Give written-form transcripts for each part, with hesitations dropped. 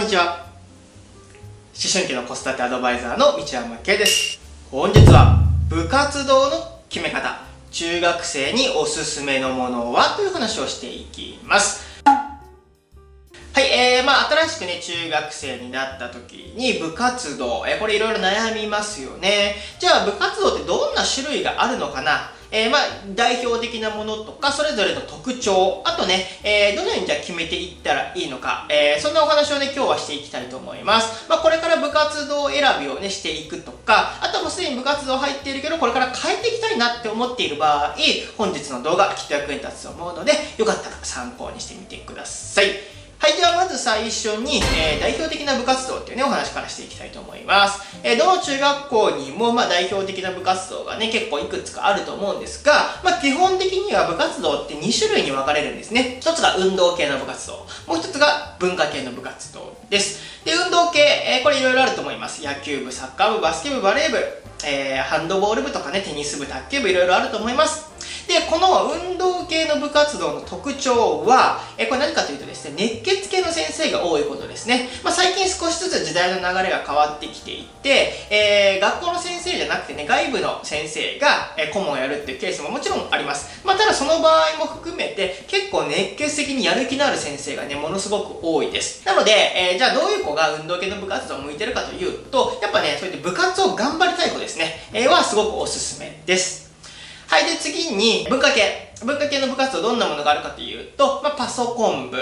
んにちは。思春期の子育てアドバイザーの道山圭です。本日は部活動の決め方、中学生におすすめのものはという話をしていきます。はい、新しくね中学生になった時に部活動、これいろいろ悩みますよね。じゃあ部活動ってどんな種類があるのかな。代表的なものとか、それぞれの特徴、あとね、どのようにじゃあ決めていったらいいのか、そんなお話をね、今日はしていきたいと思います。これから部活動選びをね、していくとか、あとはもうすでに部活動入っているけど、これから変えていきたいなって思っている場合、本日の動画、きっと役に立つと思うので、よかったら参考にしてみてください。はい、ではまず最初に、代表的な部活動っていうね、お話からしていきたいと思います。どの中学校にも、代表的な部活動がね、結構いくつかあると思うんですが、基本的には部活動って2種類に分かれるんですね。一つが運動系の部活動。もう一つが文化系の部活動です。で、運動系、これいろいろあると思います。野球部、サッカー部、バスケ部、バレー部、ハンドボール部とかね、テニス部、卓球部いろいろあると思います。で、この運動系の部活動の特徴は、これ何かというとですね、熱血系の先生が多いことですね。最近少しずつ時代の流れが変わってきていて、学校の先生じゃなくてね、外部の先生が顧問をやるっていうケースももちろんあります。ただその場合も含めて、結構熱血的にやる気のある先生がね、ものすごく多いです。なので、じゃあどういう子が運動系の部活動を向いてるかというと、やっぱね、そういった部活を頑張りたい子ですね、はすごくおすすめです。はい。で、次に、文化系。文化系の部活動どんなものがあるかというと、パソコン部、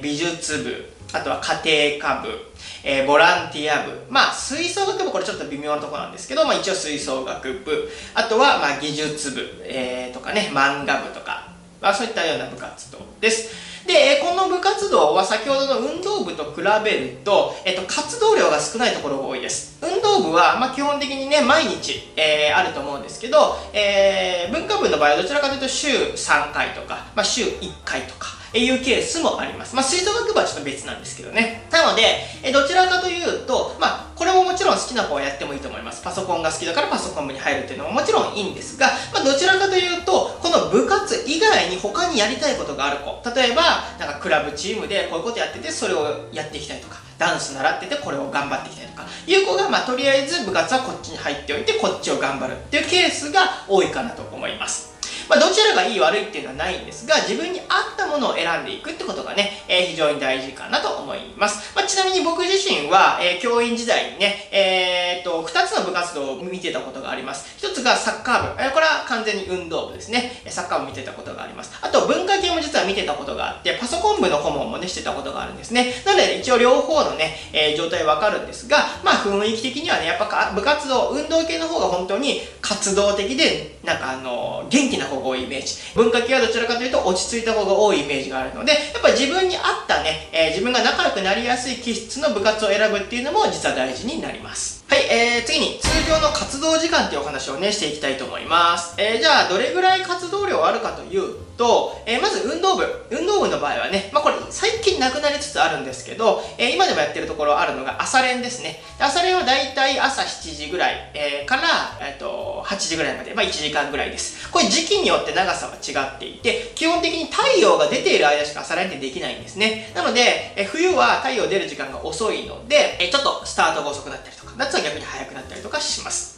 美術部、あとは家庭科部、ボランティア部、吹奏楽部、これちょっと微妙なところなんですけど、一応吹奏楽部、あとは、技術部、とかね、漫画部とか、そういったような部活動です。で、この部活動は先ほどの運動部と比べると、活動量が少ないところが多いです。運動部は、基本的にね、毎日、あると思うんですけど、文化部の場合はどちらかというと週3回とか、週1回とか、いうケースもあります。吹奏楽部はちょっと別なんですけどね。なので、どちらかというと、これももちろん好きな子はやってもいいと思います。パソコンが好きだからパソコン部に入るっていうのももちろんいいんですが、どちらかというと、この部活以外に他にやりたいことがある子。例えば、クラブチームでこういうことやってて、それをやっていきたいとか、ダンス習っててこれを頑張っていきたいとか、いう子が、とりあえず部活はこっちに入っておいて、こっちを頑張るっていうケースが多いかなと思います。どちらがいい悪いっていうのはないんですが、自分に合ったものを選んでいくってことがね、非常に大事かなと思います。ちなみに僕自身は、教員時代にね、2つの部活動を見てたことがあります。1つがサッカー部。これは完全に運動部ですね。サッカー部見てたことがあります。あと文化系も実は見てたことがあって、パソコン部の顧問もね、してたことがあるんですね。なので、一応両方のね、状態わかるんですが、雰囲気的にはね、やっぱ部活動、運動系の方が本当に活動的で、元気な方が多いイメージ。文化系はどちらかというと落ち着いた方が多いイメージがあるので、やっぱり自分に合ったね、自分が仲良くなりやすい気質の部活を選ぶっていうのも実は大事になります。はい、次に通常の活動時間っていうお話をね、していきたいと思います。じゃあどれぐらい活動量あるかというと、まず運動部。運動部の場合はね、これ最近なくなりつつあるんですけど、今でもやってるところあるのが朝練ですね。朝練はだいたい朝7時ぐらい、から、8時ぐらいまで、1時間ぐらいです。これ時期によって長さは違っていて、基本的に太陽が出ている間しか朝練ってできないんですね。なので、冬は太陽出る時間が遅いので、ちょっとスタートが遅くなったりとか、夏は逆に早くなったりとかします。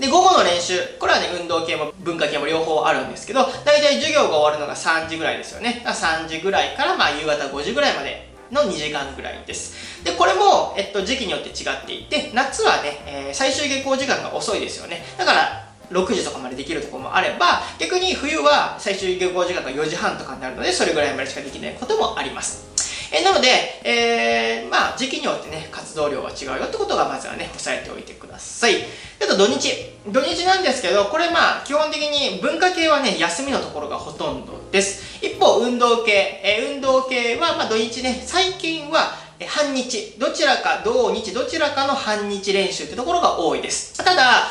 で、午後の練習。これはね、運動系も文化系も両方あるんですけど、だいたい授業が終わるのが3時ぐらいですよね。3時ぐらいから、夕方5時ぐらいまでの2時間ぐらいです。で、これも、時期によって違っていて、夏はね、最終下校時間が遅いですよね。だから、6時とかまでできるところもあれば、逆に冬は最終下校時間が4時半とかになるので、それぐらいまでしかできないこともあります。なので、時期によってね、活動量は違うよってことが、まずはね、押さえておいてください。あと、土日。土日なんですけど、これ基本的に文化系はね、休みのところがほとんどです。一方、運動系。運動系は、土日ね、最近は、半日、どちらか同日、どちらかの半日練習ってところが多いです。ただ、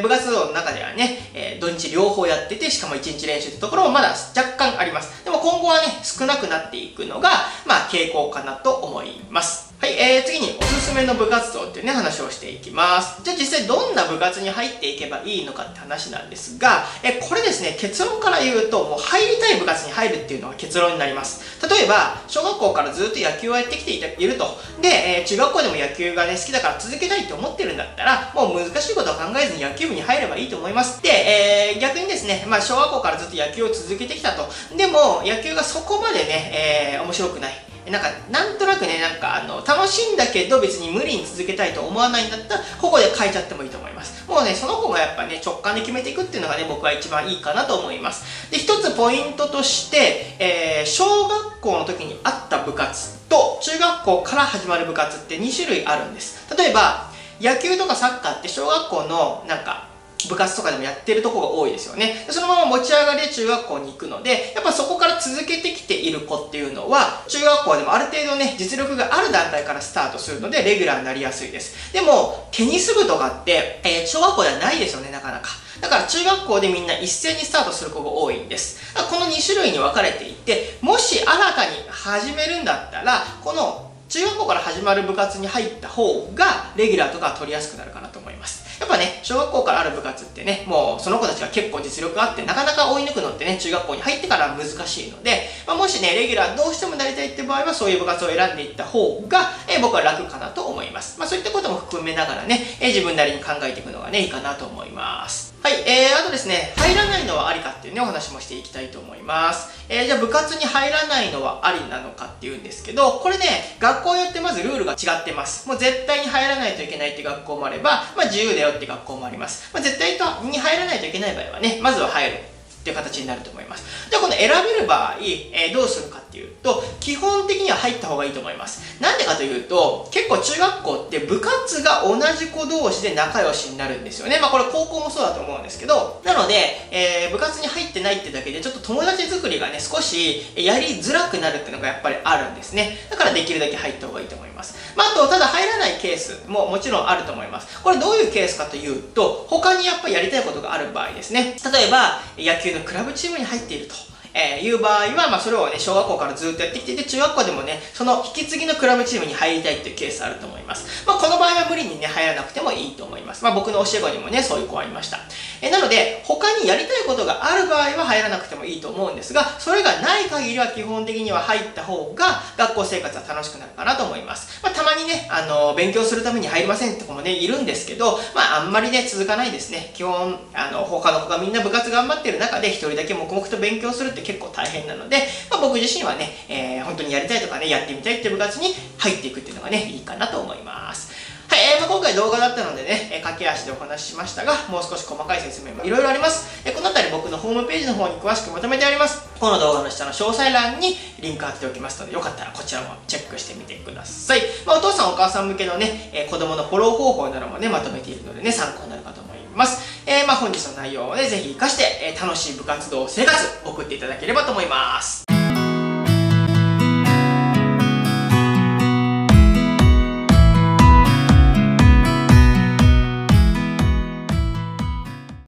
部活動の中ではね、土日両方やってて、しかも1日練習ってところもまだ若干あります。でも今後はね、少なくなっていくのが、傾向かなと思います。はい、次におすすめすすめの部活動っていうね、話をしていきます。じゃあ実際どんな部活に入っていけばいいのかって話なんですが、これですね、結論から言うと、もう入りたい部活に入るっていうのが結論になります。例えば、小学校からずっと野球をやってきていると。で、中学校でも野球がね、好きだから続けたいって思ってるんだったら、もう難しいことは考えずに野球部に入ればいいと思います。で、逆にですね、まあ小学校からずっと野球を続けてきたと。でも、野球がそこまでね、面白くない。なんとなくね、楽しいんだけど別に無理に続けたいと思わないんだったら、ここで変えちゃってもいいと思います。もうね、その子がやっぱね、直感で決めていくっていうのがね、僕は一番いいかなと思います。で、一つポイントとして、小学校の時にあった部活と、中学校から始まる部活って2種類あるんです。例えば、野球とかサッカーって小学校の、部活とかでもやってるとこが多いですよね。そのまま持ち上がりで中学校に行くので、やっぱそこから続けてきている子っていうのは、中学校でもある程度ね、実力がある団体からスタートするので、レギュラーになりやすいです。でも、テニス部とかって、小学校ではないですよね、なかなか。だから中学校でみんな一斉にスタートする子が多いんです。だからこの2種類に分かれていて、もし新たに始めるんだったら、この中学校から始まる部活に入った方が、レギュラーとか取りやすくなるかなと思います。やっぱね、小学校からある部活ってね、もうその子たちが結構実力があって、なかなか追い抜くのってね、中学校に入ってから難しいので、まあ、もしね、レギュラーどうしてもなりたいって場合は、そういう部活を選んでいった方が、僕は楽かなと思います。まあそういったことも含めながらね、自分なりに考えていくのがね、いいかなと思います。はい、あとですね、入らないのはありかっていうね、お話もしていきたいと思います。じゃあ部活に入らないのはありなのかっていうんですけど、これね、学校によってまずルールが違ってます。もう絶対に入らないといけないって学校もあれば、まあ自由でって学校もあります。まあ、絶対に入らないといけない場合はね、まずは入るっていう形になると思います。じゃあこの選べる場合、どうするかっていうと、基本的には入った方がいいと思います。なんでかというと、結構中学校って部活が同じ子同士で仲良しになるんですよね。まあこれ高校もそうだと思うんですけど、なので、部活に入ってないってだけでちょっと友達作りがね、少しやりづらくなるっていうのがやっぱりあるんですね。だからできるだけ入った方がいいと思います。まああと、ただ入らないケースももちろんあると思います。これどういうケースかというと、他にやっぱりやりたいことがある場合ですね。例えば、野球のクラブチームに入っていると。いう場合は、まあ、それをね、小学校からずっとやってきていて、中学校でもね、その引き継ぎのクラブチームに入りたいっていうケースあると思います。まあ、この場合は無理にね、入らなくてもいいと思います。まあ、僕の教え子にもね、そういう子はいました。なので、他にやりたいことがある場合は入らなくてもいいと思うんですが、それがない限りは基本的には入った方が、学校生活は楽しくなるかなと思います。まあ、たまにね、勉強するために入りませんって子もね、いるんですけど、まあ、あんまりね、続かないですね。基本、他の子がみんな部活頑張ってる中で、一人だけ黙々と勉強するって結構大変なので、まあ、僕自身はね、本当にやりたいとかね、やってみたいっていう部活に入っていくっていうのがね、いいかなと思います。はい、まあ、今回動画だったのでね、駆け足でお話ししましたが、もう少し細かい説明もいろいろあります。このあたり僕のホームページの方に詳しくまとめてあります。この動画の下の詳細欄にリンク貼っておきますので、よかったらこちらもチェックしてみてください。まあ、お父さんお母さん向けのね、子供のフォロー方法などもね、まとめているのでね、参考になるかと思います。まあ本日の内容をね、ぜひ活かして、楽しい部活動生活送っていただければと思います。